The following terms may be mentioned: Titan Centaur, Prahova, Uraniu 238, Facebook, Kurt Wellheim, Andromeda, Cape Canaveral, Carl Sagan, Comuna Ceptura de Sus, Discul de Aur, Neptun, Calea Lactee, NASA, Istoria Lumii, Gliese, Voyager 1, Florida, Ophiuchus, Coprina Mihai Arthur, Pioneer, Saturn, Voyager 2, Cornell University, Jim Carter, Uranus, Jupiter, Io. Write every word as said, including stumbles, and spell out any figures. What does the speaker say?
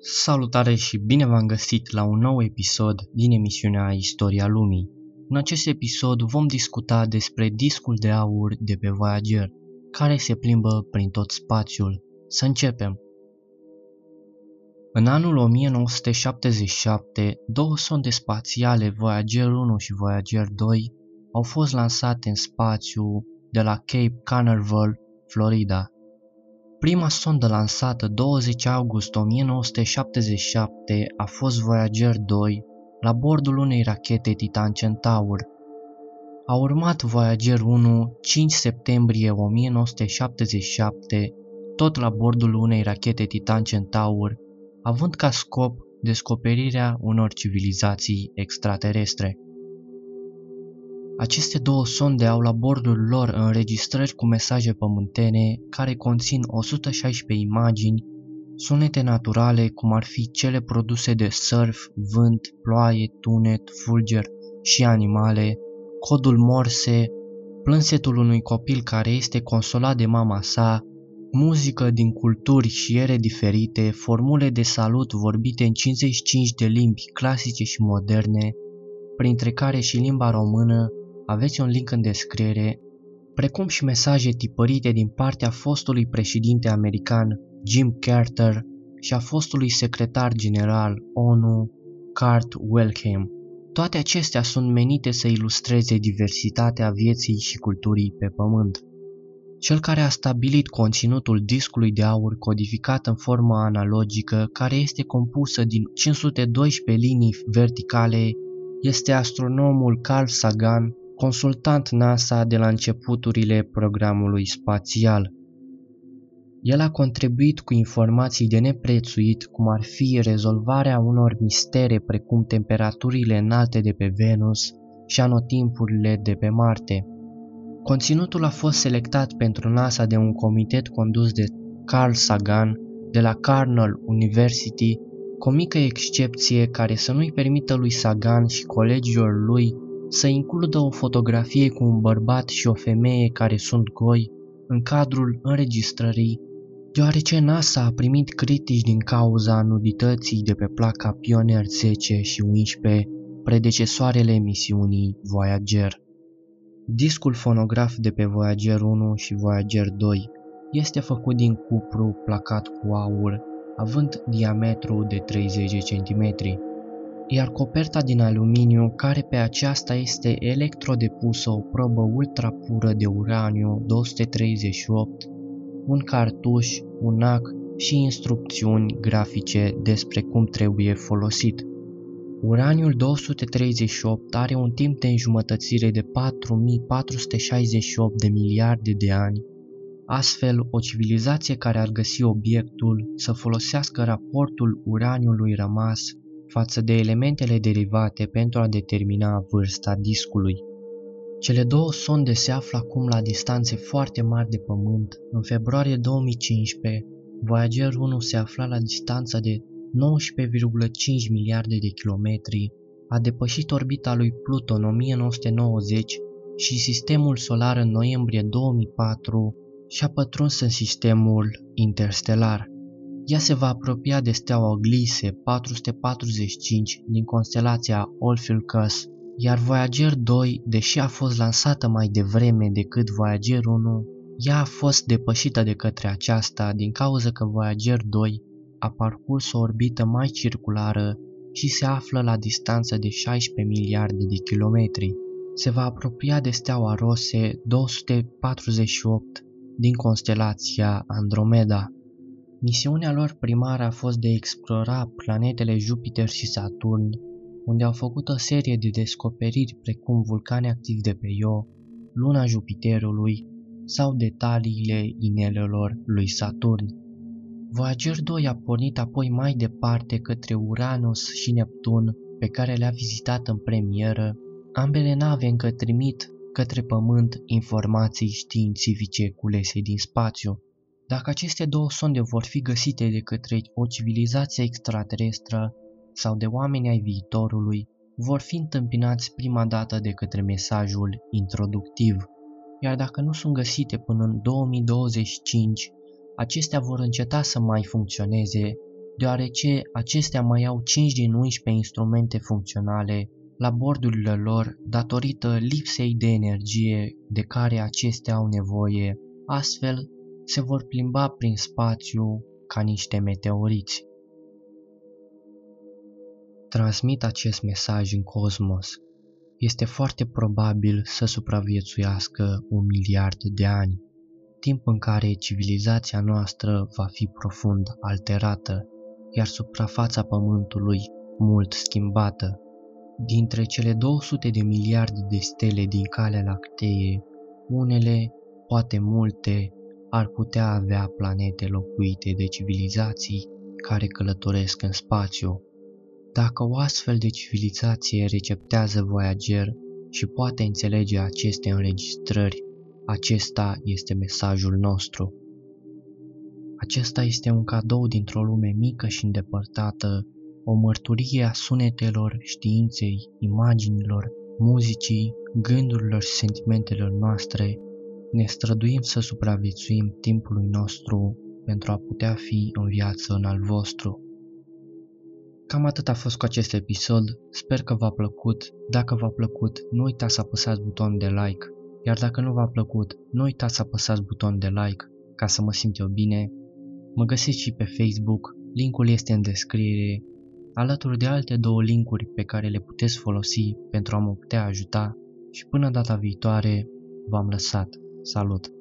Salutare și bine v-am găsit la un nou episod din emisiunea Istoria Lumii. În acest episod vom discuta despre discul de aur de pe Voyager, care se plimbă prin tot spațiul. Să începem! În anul o mie nouă sute șaptezeci și șapte, două sonde spațiale Voyager unu și Voyager doi au fost lansate în spațiu de la Cape Canaveral, Florida. Prima sondă lansată douăzeci august o mie nouă sute șaptezeci și șapte a fost Voyager doi la bordul unei rachete Titan Centaur. A urmat Voyager unu cinci septembrie o mie nouă sute șaptezeci și șapte, tot la bordul unei rachete Titan Centaur, având ca scop descoperirea unor civilizații extraterestre. Aceste două sonde au la bordul lor înregistrări cu mesaje pământene care conțin o sută șaisprezece imagini, sunete naturale cum ar fi cele produse de surf, vânt, ploaie, tunet, fulger și animale, codul Morse, plânsetul unui copil care este consolat de mama sa, muzică din culturi și ere diferite, formule de salut vorbite în cincizeci și cinci de limbi clasice și moderne, printre care și limba română. Aveți un link în descriere, precum și mesaje tipărite din partea fostului președinte american Jim Carter și a fostului secretar general O N U Kurt Wellheim. Toate acestea sunt menite să ilustreze diversitatea vieții și culturii pe pământ. Cel care a stabilit conținutul discului de aur codificat în formă analogică, care este compusă din cinci sute doisprezece linii verticale, este astronomul Carl Sagan, consultant NASA de la începuturile programului spațial. El a contribuit cu informații de neprețuit, cum ar fi rezolvarea unor mistere precum temperaturile înalte de pe Venus și anotimpurile de pe Marte. Conținutul a fost selectat pentru NASA de un comitet condus de Carl Sagan de la Cornell University, cu o mică excepție care să nu-i permită lui Sagan și colegilor lui să includă o fotografie cu un bărbat și o femeie care sunt goi în cadrul înregistrării, deoarece NASA a primit critici din cauza nudității de pe placa Pioneer zece și unsprezece, predecesoarele misiunii Voyager. Discul fonograf de pe Voyager unu și Voyager doi este făcut din cupru placat cu aur, având diametru de treizeci de centimetri. Iar coperta din aluminiu, care pe aceasta este electrodepusă o probă ultrapură de uraniu două sute treizeci și opt, un cartuș, un ac și instrucțiuni grafice despre cum trebuie folosit. Uraniul două sute treizeci și opt are un timp de înjumătățire de patru mii patru sute șaizeci și opt de miliarde de ani, astfel o civilizație care ar găsi obiectul să folosească raportul uraniului rămas față de elementele derivate pentru a determina vârsta discului. Cele două sonde se află acum la distanțe foarte mari de Pământ. În februarie două mii cincisprezece, Voyager unu se afla la distanța de nouăsprezece virgulă cinci miliarde de kilometri, a depășit orbita lui Pluto în o mie nouă sute nouăzeci și sistemul solar în noiembrie două mii patru și-a pătruns în sistemul interstelar. Ea se va apropia de steaua Gliese patru sute patruzeci și cinci din constelația Ophiuchus, iar Voyager doi, deși a fost lansată mai devreme decât Voyager unu, ea a fost depășită de către aceasta din cauza că Voyager doi a parcurs o orbită mai circulară și se află la distanță de șaisprezece miliarde de kilometri. Se va apropia de steaua Rose două sute patruzeci și opt din constelația Andromeda. Misiunea lor primară a fost de a explora planetele Jupiter și Saturn, unde au făcut o serie de descoperiri precum vulcani activi de pe Io, luna Jupiterului sau detaliile inelelor lui Saturn. Voyager doi a pornit apoi mai departe către Uranus și Neptun, pe care le-a vizitat în premieră. Ambele nave încă trimit către Pământ informații științifice culese din spațiu. Dacă aceste două sonde vor fi găsite de către o civilizație extraterestră sau de oameni ai viitorului, vor fi întâmpinați prima dată de către mesajul introductiv, iar dacă nu sunt găsite până în două mii douăzeci și cinci, acestea vor înceta să mai funcționeze, deoarece acestea mai au cinci din unsprezece instrumente funcționale la bordurile lor datorită lipsei de energie de care acestea au nevoie, astfel se vor plimba prin spațiu ca niște meteoriți. Transmit acest mesaj în cosmos. Este foarte probabil să supraviețuiască un miliard de ani, timp în care civilizația noastră va fi profund alterată, iar suprafața Pământului mult schimbată. Dintre cele două sute de miliarde de stele din Calea Lactee, unele, poate multe, ar putea avea planete locuite de civilizații care călătoresc în spațiu. Dacă o astfel de civilizație receptează Voyager și poate înțelege aceste înregistrări, acesta este mesajul nostru. Acesta este un cadou dintr-o lume mică și îndepărtată, o mărturie a sunetelor, științei, imaginilor, muzicii, gândurilor și sentimentelor noastre. Ne străduim să supraviețuim timpului nostru pentru a putea fi în viață în al vostru. Cam atât a fost cu acest episod, sper că v-a plăcut. Dacă v-a plăcut, nu uitați să apăsați butonul de like, iar dacă nu v-a plăcut, nu uitați să apăsați butonul de like ca să mă simt eu bine. Mă găsiți și pe Facebook, linkul este în descriere, alături de alte două linkuri pe care le puteți folosi pentru a mă putea ajuta și până data viitoare v-am lăsat. Salut!